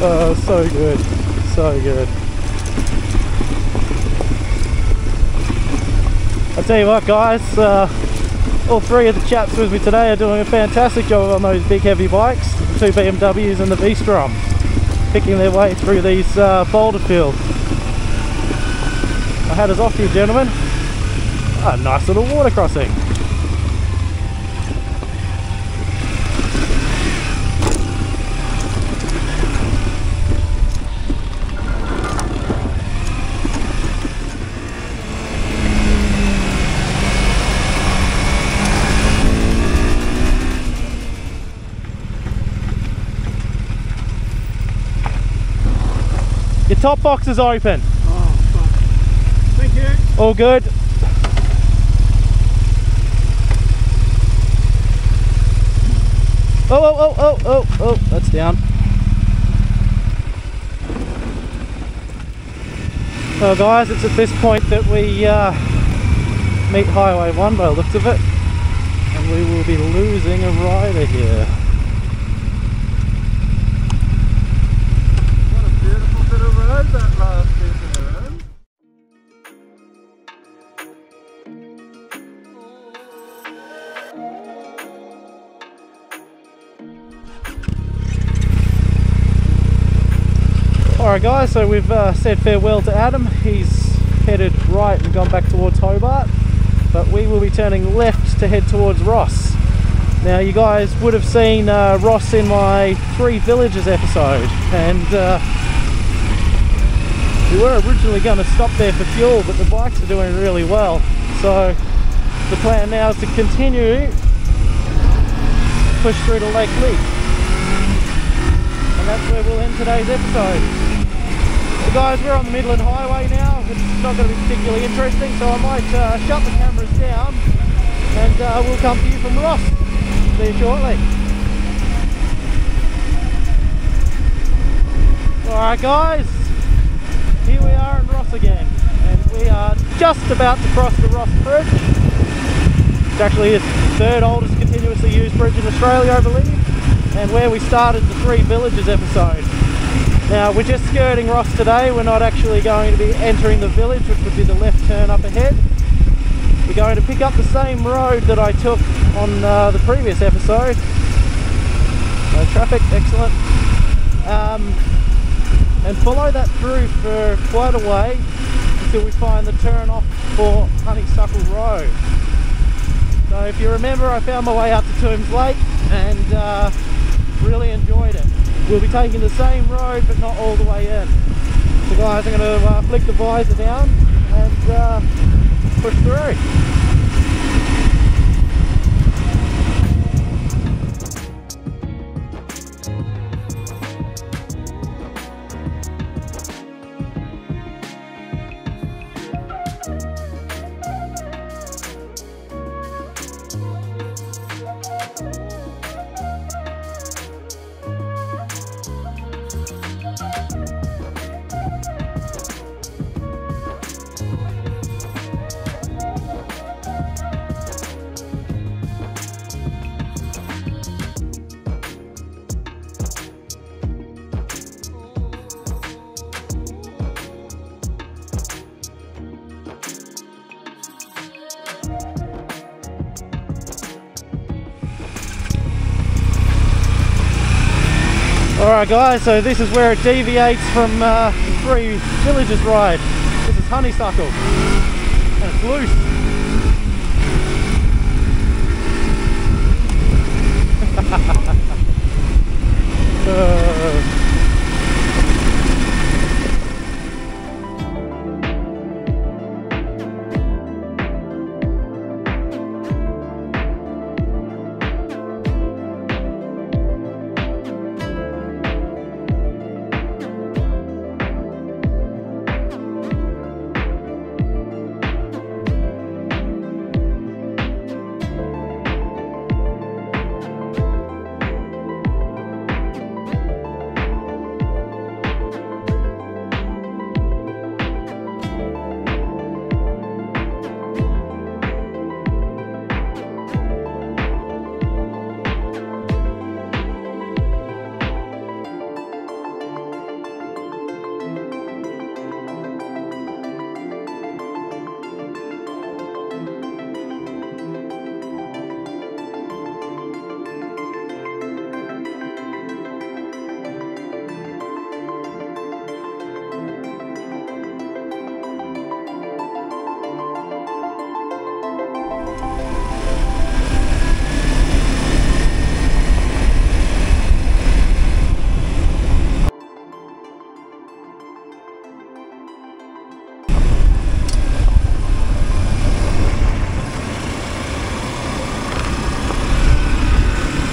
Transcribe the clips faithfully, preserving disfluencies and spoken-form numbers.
Oh, so good, so good. I tell you what, guys, uh, all three of the chaps with me today are doing a fantastic job on those big heavy bikes, the two B M Ws and the V-Strom, picking their way through these uh, boulder fields. My hat is off to you, gentlemen. Ah, nice little water crossing. Your top box is open. Oh, fuck. Thank you. All good. Oh, oh, oh, oh, oh, oh, that's down. So guys, it's at this point that we uh, meet Highway one by the looks of it. And we will be losing a rider here. That last piece of the road. Alright guys, so we've uh, said farewell to Adam. He's headed right and gone back towards Hobart, but we will be turning left to head towards Ross. Now you guys would have seen uh, Ross in my Three Villages episode, and uh, we were originally going to stop there for fuel, but the bikes are doing really well. So the plan now is to continue, push through to Lake Leake. And that's where we'll end today's episode. So guys, we're on the Midland Highway now. It's not going to be particularly interesting, so I might uh, shut the cameras down and uh, we'll come to you from Ross. See you shortly. Alright guys. Here we are in Ross again, and we are just about to cross the Ross Bridge. It's actually the third oldest continuously used bridge in Australia, I believe, and where we started the Three Villages episode. Now, we're just skirting Ross today. We're not actually going to be entering the village, which would be the left turn up ahead. We're going to pick up the same road that I took on uh, the previous episode. No traffic, excellent. Um, and follow that through for quite a way until we find the turn off for Honeysuckle Road. So if you remember, I found my way out to Tooms Lake and uh, really enjoyed it. We'll be taking the same road but not all the way in. So guys, I'm going to uh, flick the visor down and uh, push through. Alright guys, so this is where it deviates from uh, the Three Villages ride. This is Honeysuckle, and it's loose. uh.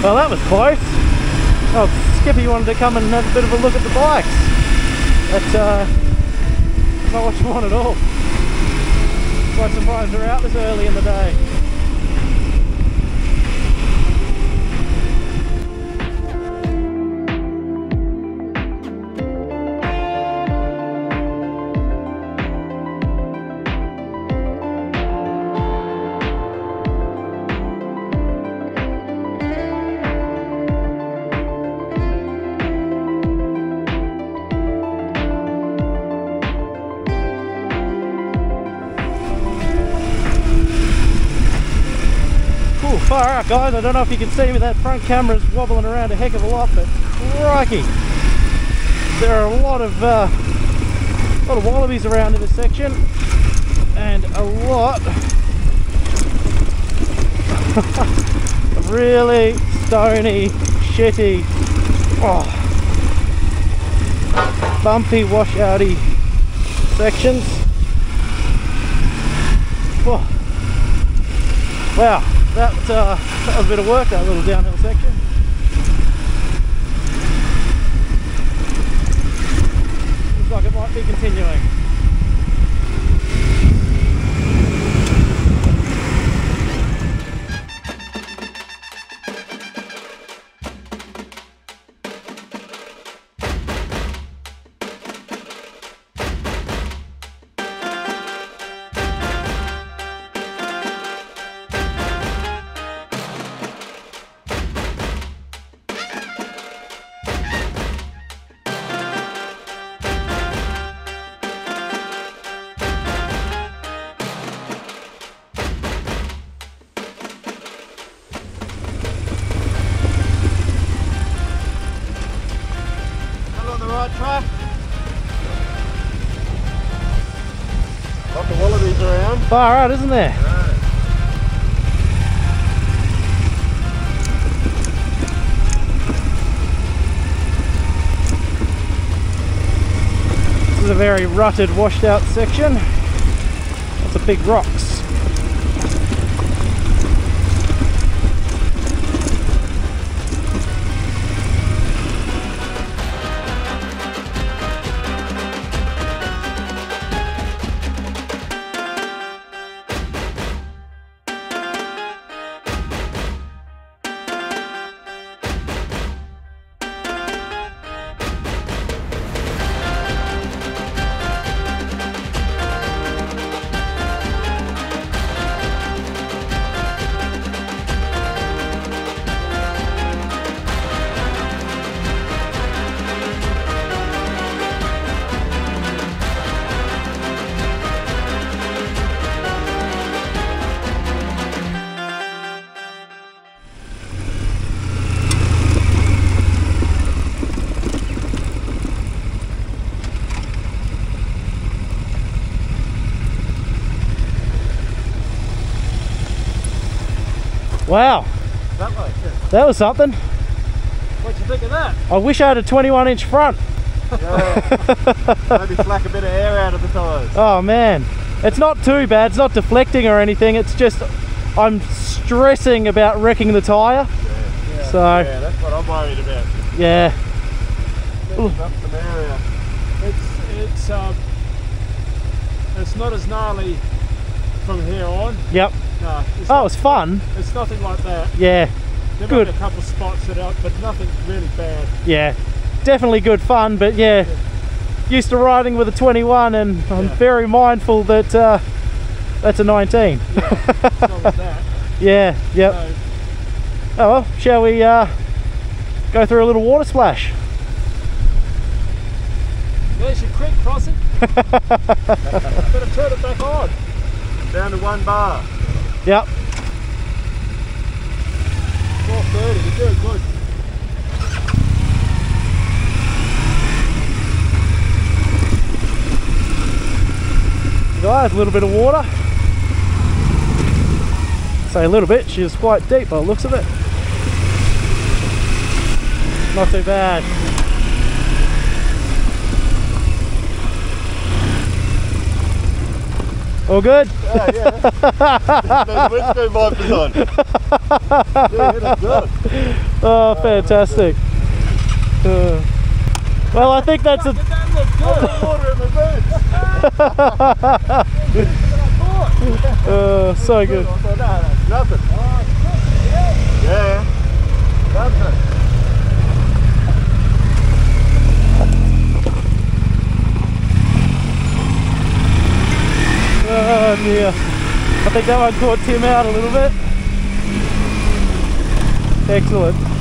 Well, that was close. Oh, Skippy wanted to come and have a bit of a look at the bikes. That's uh, not what you want at all. Quite surprised we're out this early in the day. Alright guys, I don't know if you can see me, that front camera's wobbling around a heck of a lot, but crikey! There are a lot of uh, a lot of wallabies around in this section, and a lot of really stony, shitty, oh, bumpy, washouty sections. Oh. Wow. That, uh, that was a bit of work, that little downhill section. Looks like it might be continuing. Track. A lot of wallabies around. Far out, isn't there? Right. This is a very rutted, washed out section. Lots of big rocks. Wow, that, like, yeah. That was something. What'd you think of that? I wish I had a twenty-one inch front. Yeah. Maybe slack a bit of air out of the tyres. Oh man, it's not too bad, it's not deflecting or anything, it's just I'm stressing about wrecking the tyre. Yeah, yeah, so, yeah that's what I'm worried about. Yeah. It's up some air out. It's, it's, um, it's not as gnarly from here on. Yep. No, it's oh, it's fun. It's nothing like that. Yeah, there good. Might be a couple of spots that out, but nothing really bad. Yeah, definitely good fun. But yeah, yeah. Used to riding with a twenty-one, and yeah. I'm very mindful that uh, that's a nineteen. Yeah, it's not like that. Yeah. Yep. So, oh well, shall we uh, go through a little water splash? There's your creek crossing. Better turn it back on. Down to one bar. Yep. four thirty, you're doing good. Guys, a little bit of water. Say a little bit, she was quite deep by the looks of it. Not too bad. All good? Yeah, yeah. Those windscreen wipers on. Yeah, that's good. Oh, fantastic. Uh, well, I think that's a... That looks good. I'm water in my boots. Uh, so good. Nothing. Yeah. Nothing. Oh dear. I think that one caught Tim out a little bit. Excellent.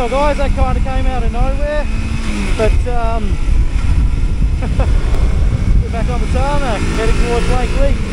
Well guys, that kind of came out of nowhere, but um, we're back on the tarmac, heading towards Lake Leake.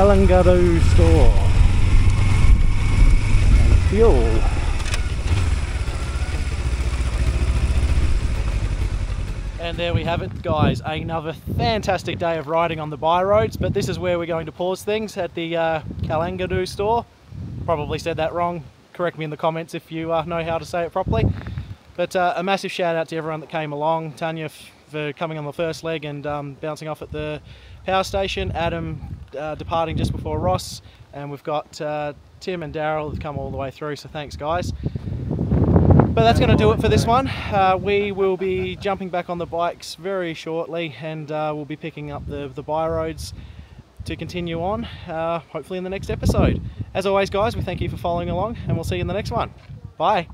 Kalangadoo Store. And fuel. And there we have it, guys, another fantastic day of riding on the by-roads, but this is where we're going to pause things at the uh, Kalangadoo Store. Probably said that wrong, correct me in the comments if you uh, know how to say it properly. But uh, a massive shout out to everyone that came along, Tanya for coming on the first leg and um, bouncing off at the power station, Adam uh, departing just before Ross, and we've got uh, Tim and Daryl that come all the way through, so thanks guys. But that's going to do it for this one. Uh, we will be jumping back on the bikes very shortly, and uh, we'll be picking up the, the by-roads to continue on, uh, hopefully in the next episode. As always guys, we thank you for following along, and we'll see you in the next one. Bye!